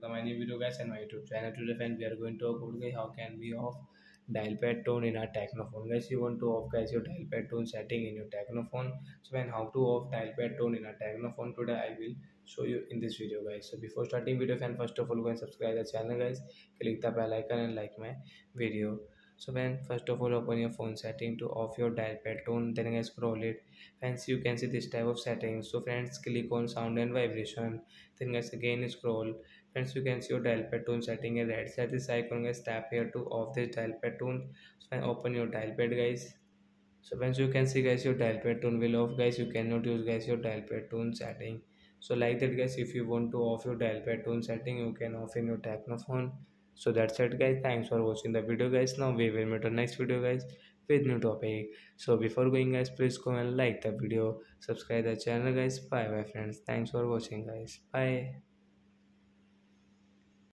Welcome my new video guys and my YouTube channel. Today friends, we are going to talk about guys how can we off dial pad tone in our Tecno phone. Guys, you want to off guys your dial pad tone setting in your Tecno phone. So when how to off dial pad tone in our Tecno phone, today I will show you in this video guys. So before starting video friend, first of all go and subscribe the channel guys, click the bell icon and like my video. So when first of all open your phone setting to off your dial pad tone, then guys scroll it. Friends, you can see this type of settings. So friends, click on sound and vibration. Then guys again scroll. Friends, you can see your dial pad tone setting in red. Set this icon guys, tap here to off this dial pad tone. So when open your dial pad guys. So friends, you can see guys your dial pad tone will off guys. You cannot use guys your dial pad tone setting. So like that guys, if you want to off your dial pad tone setting, you can off in your Tecno phone. So that's it guys, thanks for watching the video guys. Now we will meet our next video guys with new topic. So before going guys, please go and like the video, subscribe the channel guys. Bye bye friends, thanks for watching guys, bye.